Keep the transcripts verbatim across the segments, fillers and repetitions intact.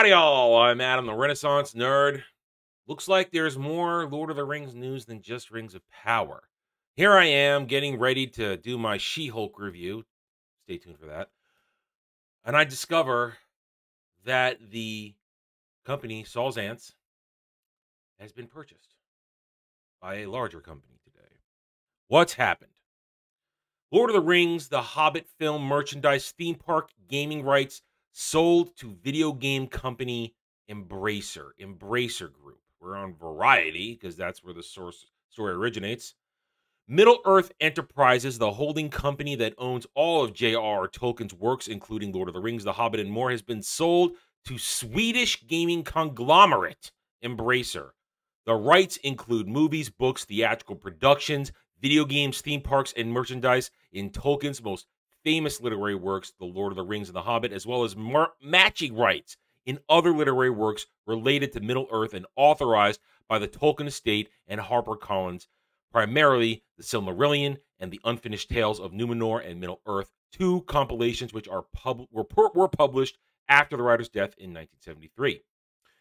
Howdy all, I'm Adam, the Renaissance Nerd. Looks like there's more Lord of the Rings news than just Rings of Power. Here I am, getting ready to do my She-Hulk review. Stay tuned for that. And I discover that the company, Saul Zaentz, has been purchased by a larger company today. What's happened? Lord of the Rings, the Hobbit film, merchandise, theme park, gaming rights, sold to video game company Embracer, Embracer Group. We're on Variety, because that's where the source story originates. Middle-earth Enterprises, the holding company that owns all of J R R Tolkien's works, including Lord of the Rings, The Hobbit, and more, has been sold to Swedish gaming conglomerate Embracer. The rights include movies, books, theatrical productions, video games, theme parks, and merchandise in Tolkien's most famous literary works, The Lord of the Rings and The Hobbit, as well as matching rights in other literary works related to Middle-earth and authorized by the Tolkien Estate and HarperCollins, primarily The Silmarillion and The Unfinished Tales of Numenor and Middle-earth, two compilations which are pub were, were published after the writer's death in nineteen seventy-three.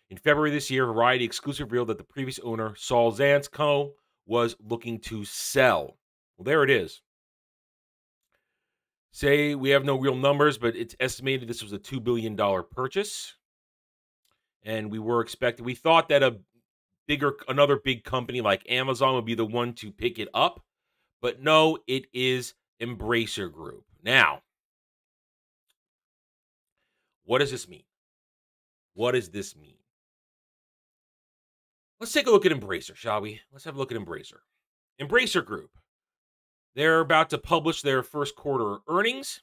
In February this year, Variety exclusive revealed that the previous owner, Saul Zaentz Co., was looking to sell. Well, there it is. Say we have no real numbers, but it's estimated this was a two billion dollar purchase. And we were expecting, we thought that a bigger, another big company like Amazon would be the one to pick it up. But no, it is Embracer Group. Now, what does this mean? What does this mean? Let's take a look at Embracer, shall we? Let's have a look at Embracer. Embracer Group. They're about to publish their first quarter earnings.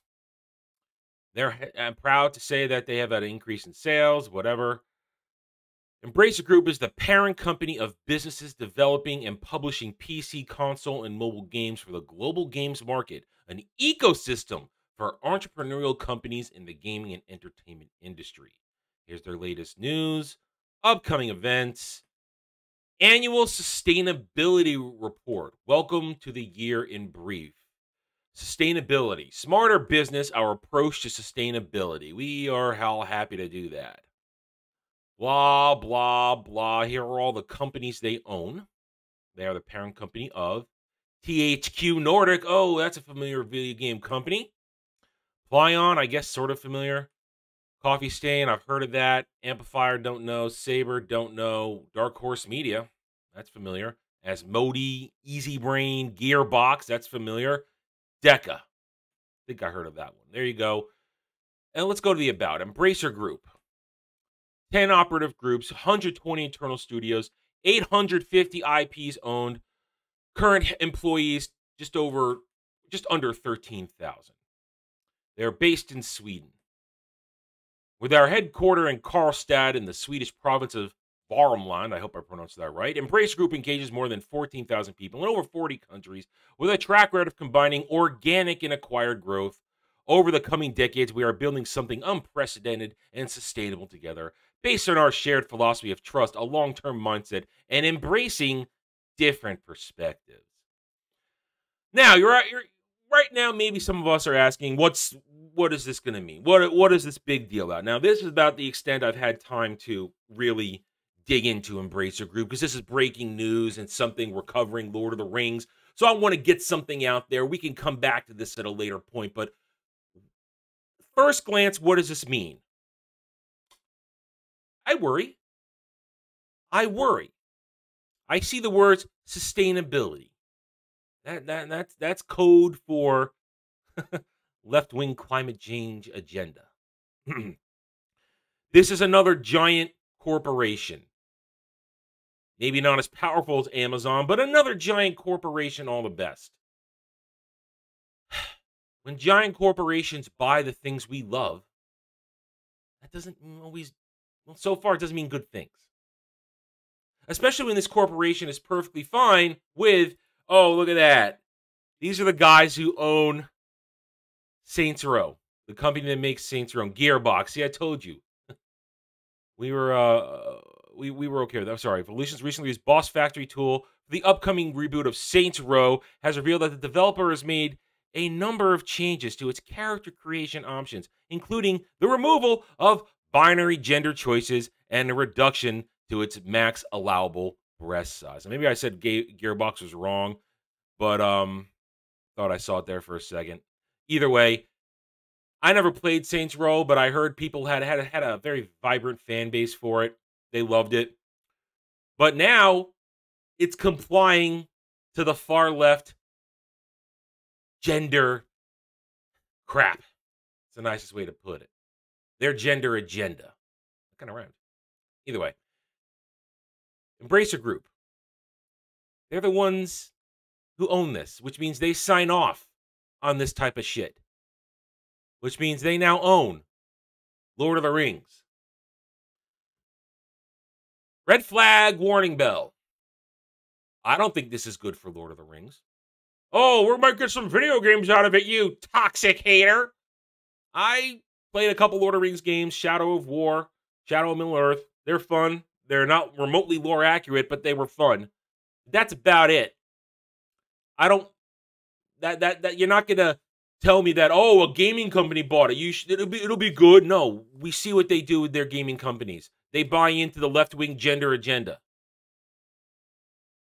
They're I'm proud to say that they have had an increase in sales, whatever. Embracer Group is the parent company of businesses developing and publishing P C, console, and mobile games for the global games market, an ecosystem for entrepreneurial companies in the gaming and entertainment industry. Here's their latest news, upcoming events, annual sustainability report. Welcome to the year in brief. Sustainability. Smarter business, our approach to sustainability. We are hell happy to do that. Blah, blah, blah. Here are all the companies they own. They are the parent company of T H Q Nordic. Oh, that's a familiar video game company. Plyon, I guess, sort of familiar. Coffee Stain, I've heard of that. Amplifier, don't know. Saber, don't know. Dark Horse Media, that's familiar. Asmodee, Easy Brain, Gearbox, that's familiar. Deca, I think I heard of that one. There you go. And let's go to the About. Embracer Group. ten operative groups, one hundred twenty internal studios, eight hundred fifty I Ps owned, current employees just over, just under thirteen thousand. They're based in Sweden, with our headquarters in Karlstad in the Swedish province of Värmland. I hope I pronounced that right. Embracer Group engages more than fourteen thousand people in over forty countries with a track record of combining organic and acquired growth. Over the coming decades, we are building something unprecedented and sustainable together based on our shared philosophy of trust, a long-term mindset, and embracing different perspectives. Now, you're at your... Right now, maybe some of us are asking, what's what is this going to mean? What what is this big deal about? Now, this is about the extent I've had time to really dig into Embracer Group, because this is breaking news and something we're covering, Lord of the Rings. So I want to get something out there. We can come back to this at a later point, but first glance, what does this mean? I worry. I worry. I see the words sustainability. That, that, that's, that's code for left-wing climate change agenda. This is another giant corporation. Maybe not as powerful as Amazon, but another giant corporation, all the best. When giant corporations buy the things we love, that doesn't always, well, so far it doesn't mean good things. Especially when this corporation is perfectly fine with, oh, look at that. These are the guys who own Saints Row, the company that makes Saints Row, and Gearbox. See, I told you. we were uh, we, we were okay with that. I'm sorry. Volition's recently used Boss Factory tool for the upcoming reboot of Saints Row has revealed that the developer has made a number of changes to its character creation options, including the removal of binary gender choices, and a reduction to its max allowable breast size. Maybe I said Gearbox was wrong, but um, thought I saw it there for a second. Either way, I never played Saints Row, but I heard people had had, had a very vibrant fan base for it. They loved it. But now, it's complying to the far left gender crap. It's the nicest way to put it. Their gender agenda. That kind of rhymed. Either way, Embracer Group. They're the ones who own this, which means they sign off on this type of shit. Which means they now own Lord of the Rings. Red flag warning bell. I don't think this is good for Lord of the Rings. Oh, we might get some video games out of it, you toxic hater. I played a couple Lord of the Rings games, Shadow of War, Shadow of Middle-earth. They're fun. They're not remotely lore accurate, but they were fun. That's about it. I don't... That, that, that you're not going to tell me that, oh, a gaming company bought it. You should, it'll be, it'll be good. No, we see what they do with their gaming companies. They buy into the left-wing gender agenda.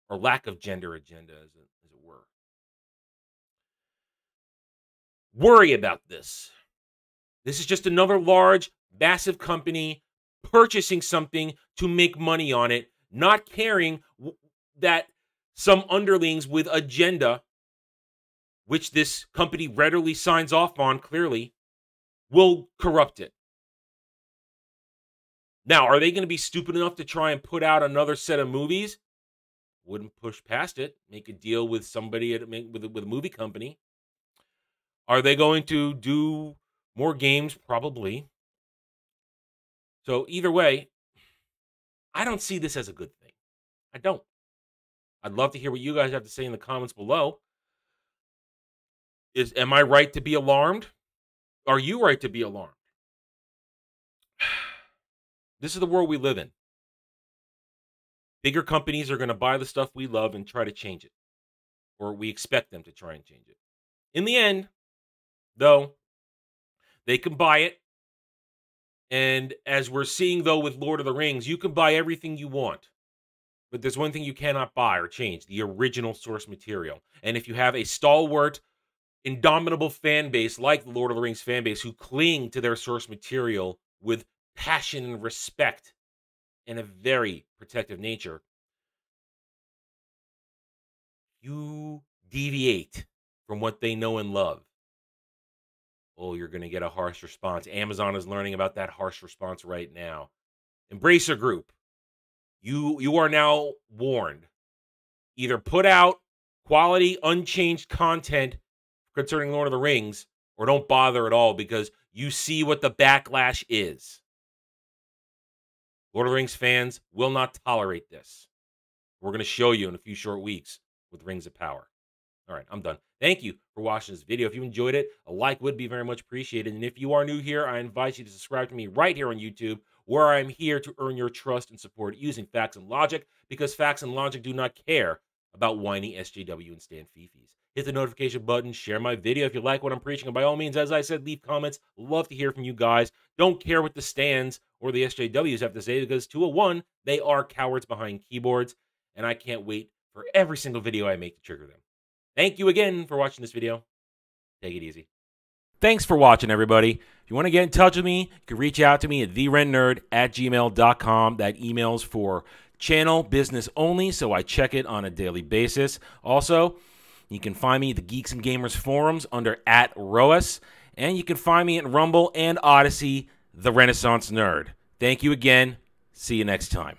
Or lack of gender agenda, as it, as it were. Worry about this. This is just another large, massive company purchasing something to make money on it, not caring that some underlings with agenda, which this company readily signs off on clearly, will corrupt it. Now, are they going to be stupid enough to try and put out another set of movies? Wouldn't push past it. Make a deal with somebody, at, with, a, with a movie company. Are they going to do more games? Probably. So either way, I don't see this as a good thing. I don't. I'd love to hear what you guys have to say in the comments below. Is, am I right to be alarmed? Are you right to be alarmed? This is the world we live in. Bigger companies are going to buy the stuff we love and try to change it. Or we expect them to try and change it. In the end, though, they can buy it. And as we're seeing, though, with Lord of the Rings, you can buy everything you want. But there's one thing you cannot buy or change, the original source material. And if you have a stalwart, indomitable fan base like the Lord of the Rings fan base who cling to their source material with passion and respect, in a very protective nature, you deviate from what they know and love. Oh, you're going to get a harsh response. Amazon is learning about that harsh response right now. Embracer Group, you, you are now warned. Either put out quality, unchanged content concerning Lord of the Rings, or don't bother at all because you see what the backlash is. Lord of the Rings fans will not tolerate this. We're going to show you in a few short weeks with Rings of Power. All right, I'm done. Thank you for watching this video. If you enjoyed it, a like would be very much appreciated. And if you are new here, I invite you to subscribe to me right here on YouTube, where I'm here to earn your trust and support using facts and logic, because facts and logic do not care about whiny S J W and Stan Fifis. Hit the notification button, share my video if you like what I'm preaching, and by all means, as I said, leave comments. Love to hear from you guys. Don't care what the Stans or the S J Ws have to say, because two oh one, they are cowards behind keyboards, and I can't wait for every single video I make to trigger them. Thank you again for watching this video. Take it easy. Thanks for watching, everybody. If you want to get in touch with me, you can reach out to me at the ren nerd at gmail dot com. That email's for channel business only, so I check it on a daily basis. Also, you can find me at the Geeks and Gamers forums under at Roas, and you can find me at Rumble and Odyssey, The Renaissance Nerd. Thank you again. See you next time.